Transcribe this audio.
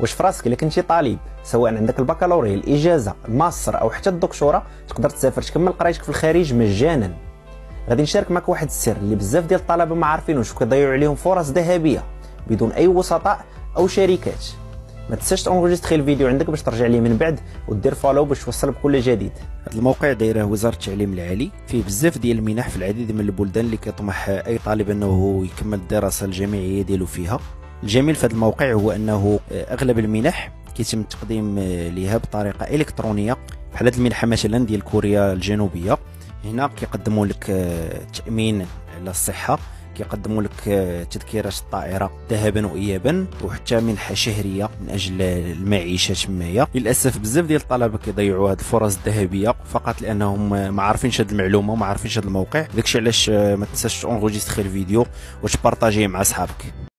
واش فراسك الا كنتي طالب سواء عندك البكالوريا الاجازه الماستر او حتى الدكتوراه تقدر تسافر تكمل قرايتك في الخارج مجانا. غادي نشارك معك واحد السر اللي بزاف ديال الطلبه ما عارفينوش وكيضيعوا عليهم فرص ذهبيه بدون اي وسطاء او شركات. ما تنساش تونغيجيستري الفيديو عندك باش ترجع ليه من بعد ودير فولو باش توصل بكل جديد. هذا الموقع دايره وزاره التعليم العالي، فيه بزاف ديال المنح في العديد من البلدان اللي كيطمح اي طالب انه يكمل الدراسه الجامعيه ديالو فيها. الجميل في هذا الموقع هو انه اغلب المنح كيتم التقديم ليها بطريقه الكترونيه، بحال هذه المنحه مثلا ديال كوريا الجنوبيه. هنا كيقدموا لك التامين على الصحه، كيقدموا لك تذكيرات الطائره ذهبا وايابا، وحتى منحه شهريه من اجل المعيشه تمايا. للاسف بزاف ديال الطلبه كيضيعوا هاد الفرص الذهبيه فقط لانهم ما عارفينش هاد المعلومه وما عارفينش هاد الموقع. داكشي علاش ما تنساش تونغيجيستري الفيديو وتبارطاجيه مع صحابك.